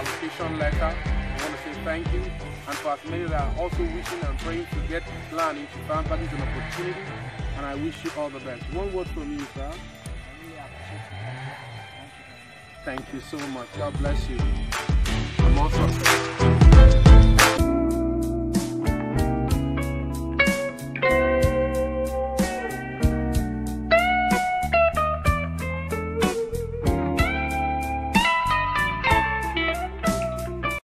application letter. I want to say thank you, and for as many that are also wishing and praying to get land into Farm Park, it's an opportunity, and I wish you all the best. One word from you, sir. Thank you so much. God bless you. I'm awesome.